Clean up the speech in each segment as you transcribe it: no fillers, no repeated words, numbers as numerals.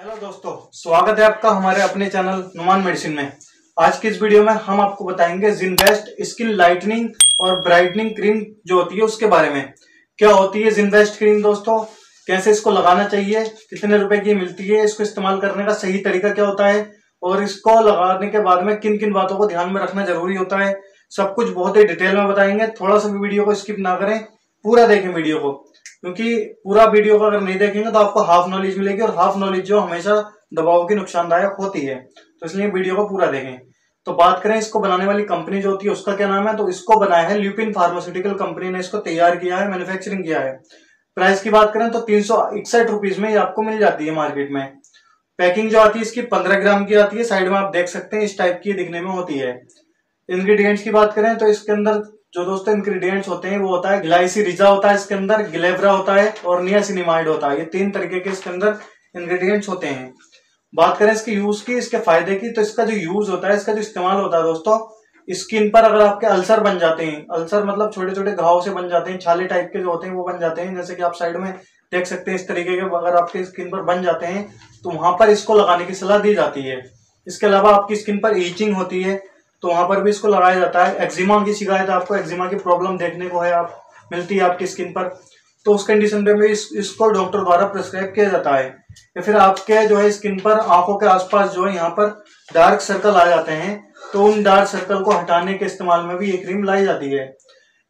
Hello दोस्तों, स्वागत है आपका हमारे अपने चैनल नुमान मेडिसिन में। आज की इस वीडियो में हम आपको बताएंगे जिनबेस्ट स्किन लाइटनिंग और ब्राइटनिंग क्रीम जो होती है उसके बारे में। क्या होती है जिनबेस्ट क्रीम दोस्तों, कैसे इसको लगाना चाहिए, कितने रुपए की मिलती है, इसको इस्तेमाल करने का सही तरीका क्या होता है और इसको लगाने के बाद में किन किन बातों को ध्यान में रखना जरूरी होता है, सब कुछ बहुत ही डिटेल में बताएंगे। थोड़ा सा भी वीडियो को स्किप ना करें, पूरा देखें वीडियो को, क्योंकि पूरा वीडियो को अगर नहीं देखेंगे तो आपको हाफ नॉलेज मिलेगी और हाफ नॉलेज जो हमेशा दबाव की नुकसानदायक होती है, तो इसलिए वीडियो को पूरा देखें। तो बात करें इसको बनाने वाली कंपनी जो होती है उसका क्या नाम है, तो इसको बनाया है ल्यूपिन फार्मास्यूटिकल कंपनी ने, इसको तैयार किया है, मैन्युफैक्चरिंग किया है। प्राइस की बात करें तो 361 रुपीज में ये आपको मिल जाती है मार्केट में। पैकिंग जो आती है इसकी 15 ग्राम की आती है, साइड में आप देख सकते हैं इस टाइप की दिखने में होती है। इंग्रीडियंट्स की बात करें तो इसके अंदर जो दोस्तों इंग्रेडिएंट्स होते हैं वो होता है ग्लाइसिरिजा होता है, इसके अंदर ग्लेब्रा होता है और नियासिनामाइड होता है। ये 3 तरीके के इसके अंदर इंग्रेडिएंट्स होते हैं। बात करें इसके यूज की, इसके फायदे की, तो इसका जो यूज होता है, इसका जो इस्तेमाल होता है दोस्तों, स्किन पर अगर आपके अल्सर बन जाते हैं, अल्सर मतलब छोटे छोटे घाव से बन जाते हैं, छाले टाइप के जो होते हैं वो बन जाते हैं, जैसे कि आप साइड में देख सकते हैं इस तरीके के अगर आपके स्किन पर बन जाते हैं तो वहां पर इसको लगाने की सलाह दी जाती है। इसके अलावा आपकी स्किन पर ईचिंग होती है तो वहां पर भी इसको लगाया जाता है। एक्जिमा की शिकायत, आपको एक्जिमा की प्रॉब्लम देखने को है आप मिलती है आपकी स्किन पर, तो उस कंडीशन में इसको डॉक्टर द्वारा प्रिस्क्राइब किया जाता है। या फिर आपके जो है स्किन पर आंखों के आसपास जो है यहाँ पर डार्क सर्कल आ जाते हैं, तो उन डार्क सर्कल को हटाने के इस्तेमाल में भी ये क्रीम लाई जाती है।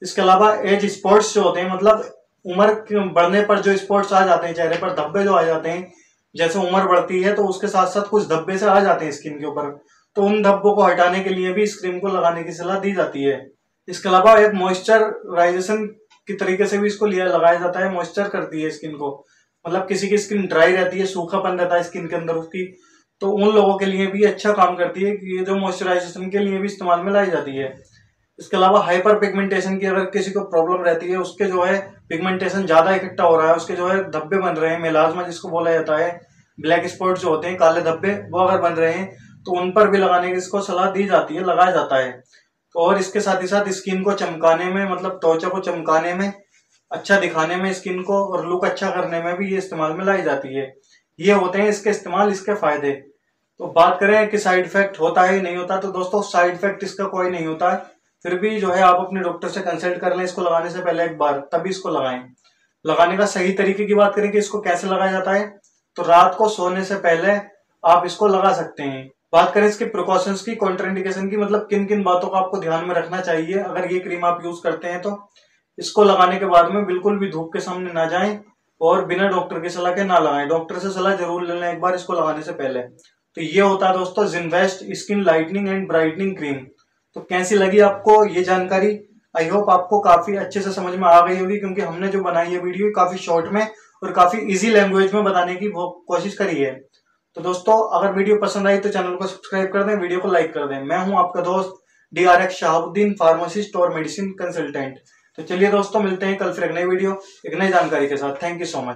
इसके अलावा एज स्पॉट्स जो होते हैं, मतलब उम्र बढ़ने पर जो स्पॉट्स आ जाते हैं चेहरे पर, धब्बे जो आ जाते हैं, जैसे उम्र बढ़ती है तो उसके साथ साथ कुछ धब्बे से आ जाते हैं स्किन के ऊपर, तो उन धब्बों को हटाने के लिए भी इस क्रीम को लगाने की सलाह दी जाती है। इसके अलावा एक मॉइस्चराइजेशन के तरीके से भी इसको लगाया जाता है, मॉइस्चर करती है स्किन को, मतलब किसी की स्किन ड्राई रहती है, सूखापन रहता है स्किन के अंदर उसकी, तो उन लोगों के लिए भी अच्छा काम करती है कि ये जो मॉइस्चराइजेशन के लिए भी इस्तेमाल में लाई जाती है। इसके अलावा हाइपर पिगमेंटेशन की अगर किसी को प्रॉब्लम रहती है, उसके जो है पिगमेंटेशन ज़्यादा इकट्ठा हो रहा है, उसके जो है धब्बे बन रहे हैं, मेलाजमा जिसको बोला जाता है, ब्लैक स्पॉट्स जो होते हैं काले धब्बे, वो अगर बन रहे हैं तो उन पर भी लगाने की इसको सलाह दी जाती है, लगाया जाता है। और इसके साथ ही साथ स्किन को चमकाने में, मतलब त्वचा को चमकाने में, अच्छा दिखाने में स्किन को और लुक अच्छा करने में भी ये इस्तेमाल में लाई जाती है। ये होते हैं इसके इस्तेमाल, इसके फायदे। तो बात करें कि साइड इफेक्ट होता है नहीं होता, तो दोस्तों साइड इफेक्ट इसका कोई नहीं होता है, फिर भी जो है आप अपने डॉक्टर से कंसल्ट कर लें इसको लगाने से पहले एक बार, तभी इसको लगाएं। लगाने का सही तरीके की बात करें कि इसको कैसे लगाया जाता है, तो रात को सोने से पहले आप इसको लगा सकते हैं। बात करें इसके प्रिकॉशंस की, कॉन्ट्राइंडिकेशन की, मतलब किन किन बातों को आपको ध्यान में रखना चाहिए अगर ये क्रीम आप यूज करते हैं तो। इसको लगाने के बाद में बिल्कुल भी धूप के सामने ना जाएं और बिना डॉक्टर की सलाह के ना लगाएं, डॉक्टर से सलाह जरूर ले लें एक बार इसको लगाने से पहले। तो ये होता है दोस्तों जिनबेस्ट skin lightening and brightening cream. तो कैसी लगी आपको ये जानकारी, आई होप आपको काफी अच्छे से समझ में आ गई होगी, क्योंकि हमने जो बनाई है वीडियो काफी शॉर्ट में और काफी ईजी लैंग्वेज में बताने की कोशिश करी है। तो दोस्तों अगर वीडियो पसंद आई तो चैनल को सब्सक्राइब कर दें, वीडियो को लाइक कर दें। मैं हूं आपका दोस्त डीआरएक्स शाहबुद्दीन, फार्मासिस्ट और मेडिसिन कंसल्टेंट। तो चलिए दोस्तों, मिलते हैं कल फिर एक नई वीडियो एक नई जानकारी के साथ। Thank you so much.